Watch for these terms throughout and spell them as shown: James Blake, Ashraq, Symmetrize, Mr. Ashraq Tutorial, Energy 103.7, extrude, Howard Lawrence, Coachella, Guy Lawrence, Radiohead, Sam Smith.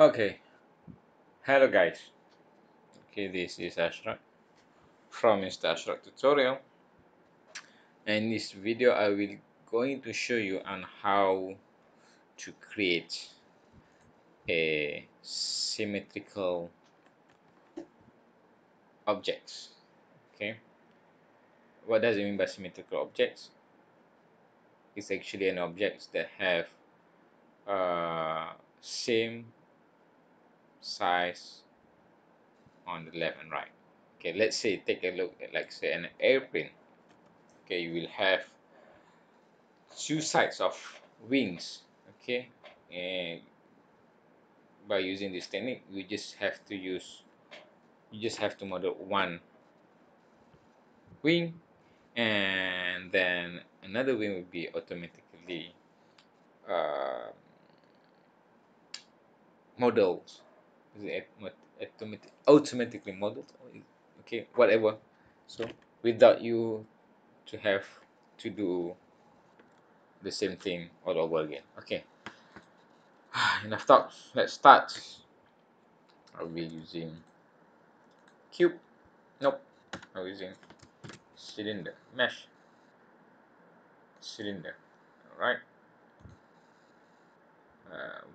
Okay, hello guys. Okay, this is Ashraq from Mr. Ashraq Tutorial. In this video, I will going to show you on how to create a symmetrical objects. Okay, what does it mean by symmetrical objects? It's actually an object that have same size on the left and right. Okay, let's say take a look at, like, say, an airplane. Okay, you will have two sides of wings. Okay, and by using this technique, you just have to model one wing, and then another wing will be automatically models. Automatically modeled, okay, whatever. So without you to have to do the same thing all over again. Okay, enough talk. Let's start. Are we using cube? Nope. I'm using cylinder mesh. Cylinder. All right.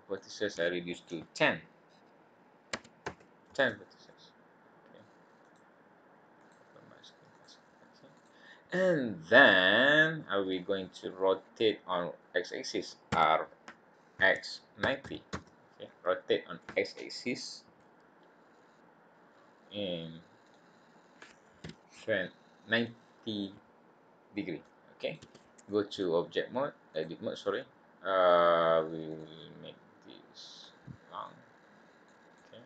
Vertices I reduced to 10. 10 vertices. Okay. And then are we going to rotate on x-axis? Rx 90. Okay. Rotate on x-axis in 90 degree. Okay. Go to object mode. Edit mode. Sorry. We will make this long. Okay.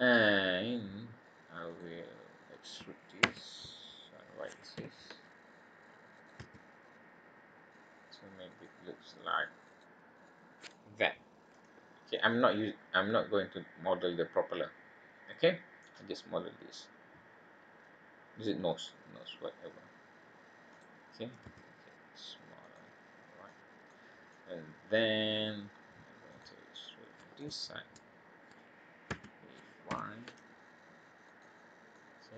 And I will extrude this on y axis to make it looks like that. Okay, I'm not going to model the propeller. Okay? I just model this. Is it nose? Nose, whatever. Okay. And then I'm going to extrude to this side. One. Okay.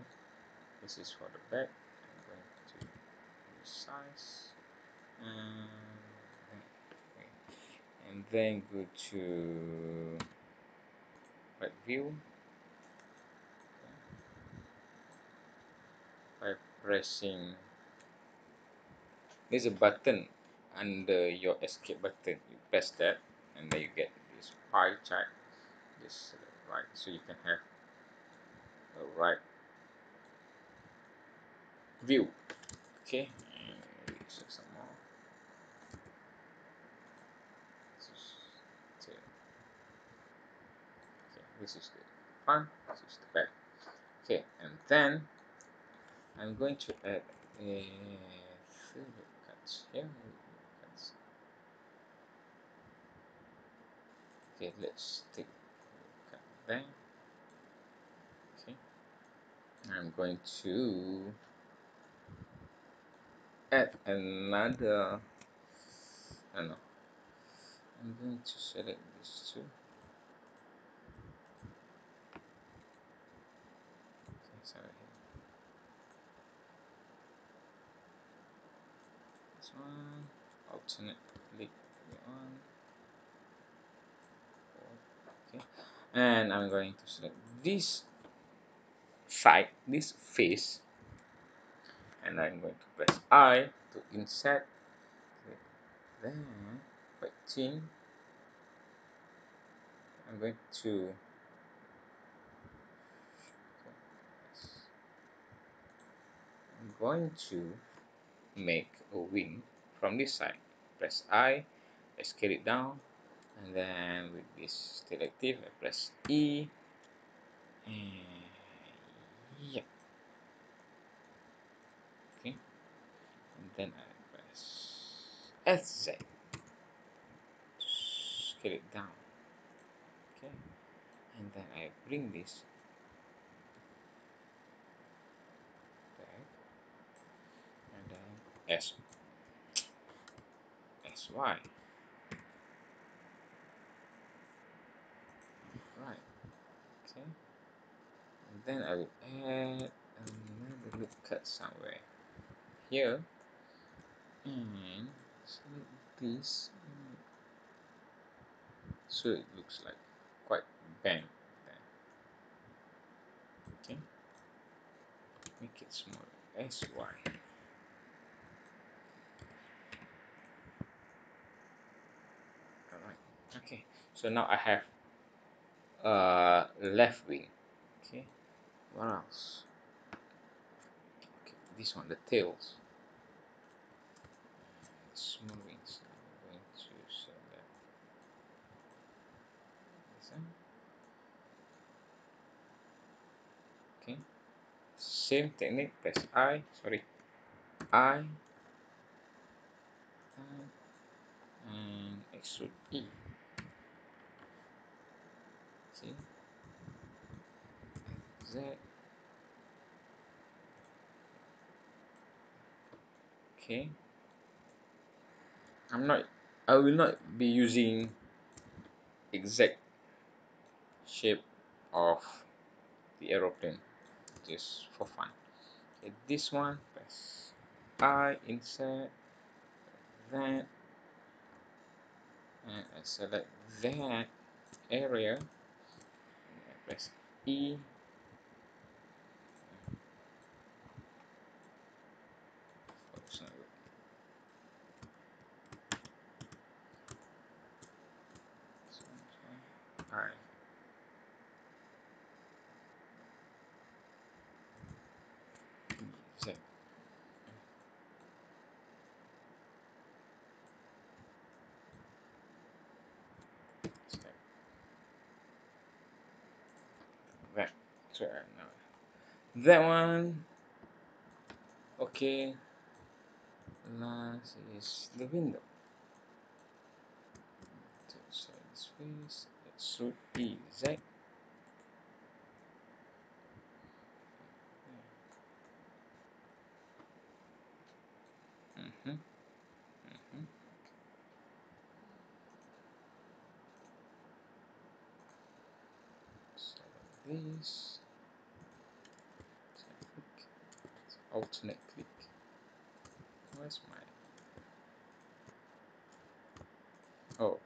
This is for the back. I'm going to resize. And then go to right view. Okay. By pressing, there's a button under your escape button, you press that and then you get this pie chart. Just right, so you can have a right view. Okay, and we'll check some more. Okay, this is the front, this is the back. Okay, and then I'm going to add a few cuts here. Okay, let's take a look at that. Okay, I'm going to add another. I know. I'm going to select this too. Okay, sorry. This one, alternate click on. Okay. And I'm going to select this side, this face, and I'm going to press I to insert. Okay. Then quite thin. I'm going to make a wing from this side. Press I, scale it down. And then with this selective, I press E. Yeah. Okay. And then I press SZ. Scale it down. Okay. And then I bring this back. And then SY. Okay, and then I will add another loop cut somewhere here, and select this, so it looks like quite bang then. Okay, make it smaller, SY. Alright, okay, so now I have left wing. Okay, what else? Okay, this one, the tails, small wings. I'm going to select this one. Okay, same technique, press I, sorry, I and extrude E. See, Z. Okay, I will not be using exact shape of the aeroplane just for fun. Okay, this one, press I, insert that, and I select that area, and I press E. Alright. So, that. Sorry, no. That one. Okay. Last is the window. So this face. So E Z. So this click. Alternate click. Where's my? Oh, okay.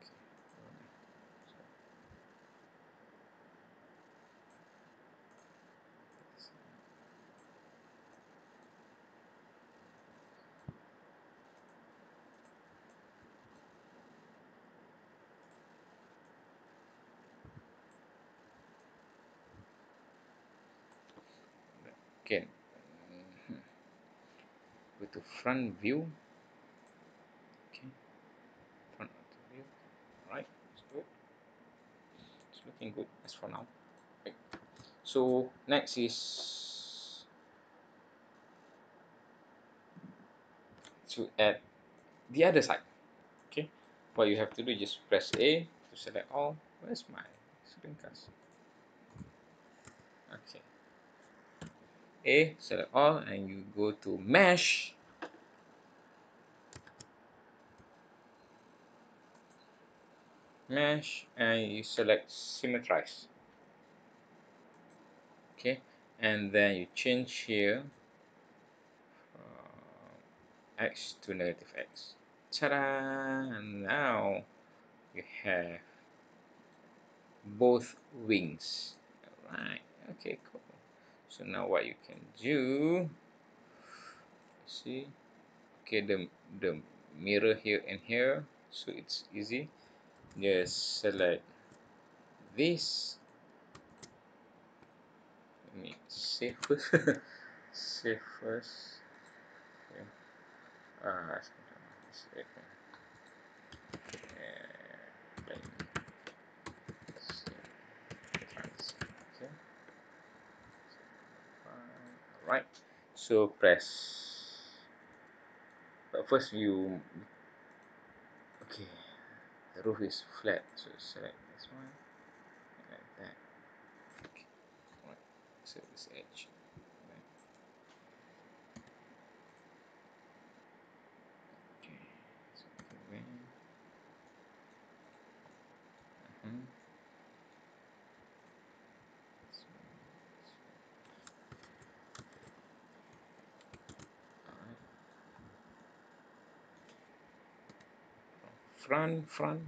Okay, with the front view. Okay, front view. Alright, it's good. It's looking good as for now. Right. So next is to add the other side. Okay, what you have to do is just press A to select all. Where's my screencast? Okay. A, select all, and you go to mesh. Mesh, and you select Symmetrize. Okay, and then you change here X to negative X. Ta-da! And now you have both wings. Alright, okay, cool. So now what you can do, see, okay, the mirror here and here, so it's easy. Just select this. Let me save first. Save first. Okay. Right, so press, but first you, okay, the roof is flat, so select this one like that. Okay, right, so this edge like that. Okay, so then front view.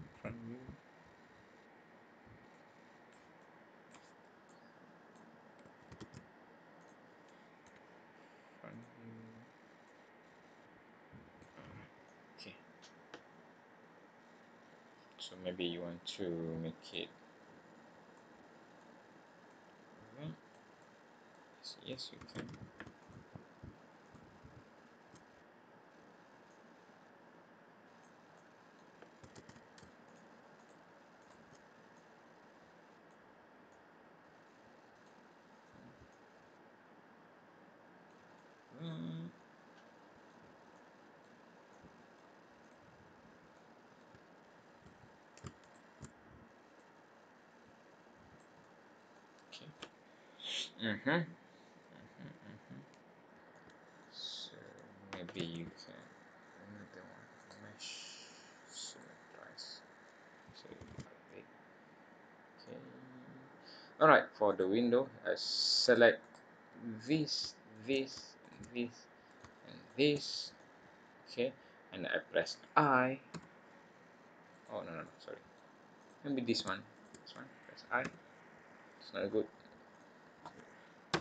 Okay, so maybe you want to make it okay. So yes, you can. So maybe you can another one mesh symmetrize. So okay. Alright, for the window, I select this, and this. Okay, and I press I. Oh no, sorry. Maybe this one. This one. Press I. It's not good.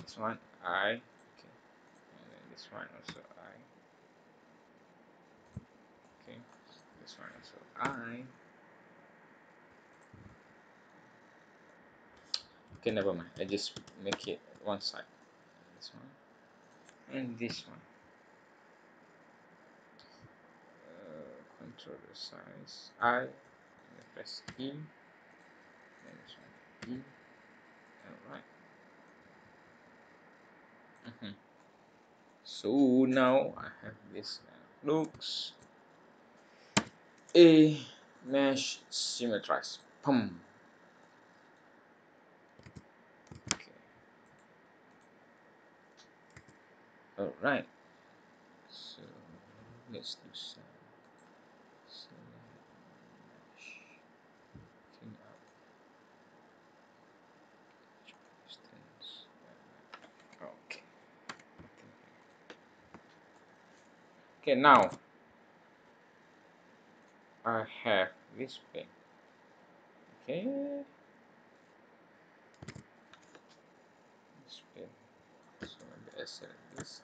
This one I, okay, and then this one also I, okay, this one also I. Okay, never mind. I just make it one side. This one and this one. Control the size I, and then press E. Then this one E. Alright. So now I have this looks a mesh symmetrize. Pum. Okay. Alright. So let's do some mesh clean up. Okay, now I have this pen. Okay, this pen. So maybe I select this.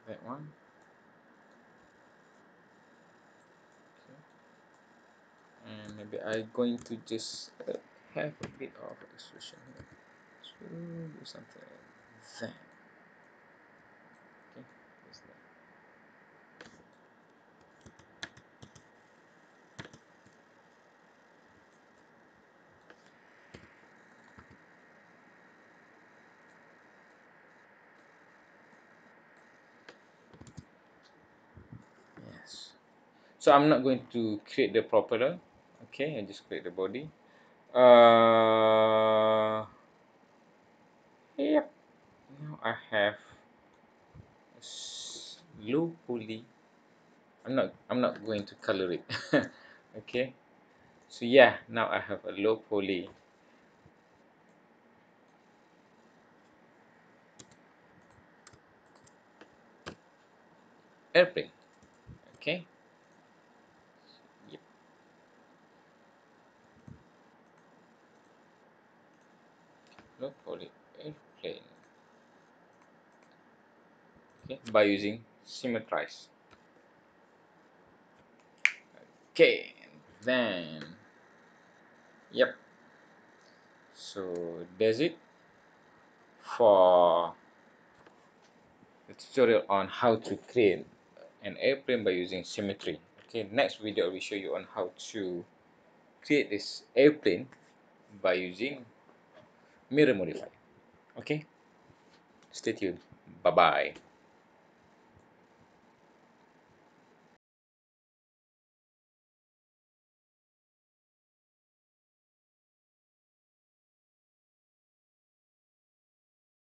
Okay. That one. And maybe I'm going to just have a bit of expression here. So do something like that. Okay, what's that? Yes. So I'm not going to create the propeller. Okay, I just click the body. Yep. Now I have slowly. I'm not going to color it. Okay. So yeah, now I have a low poly. Airplane. Okay. Look for the airplane. Okay, by using Symmetrize. Okay, then yep. So that's it for the tutorial on how to create an airplane by using symmetry. Okay, next video I will show you on how to create this airplane by using mirror modify. Okay, stay tuned. Bye bye.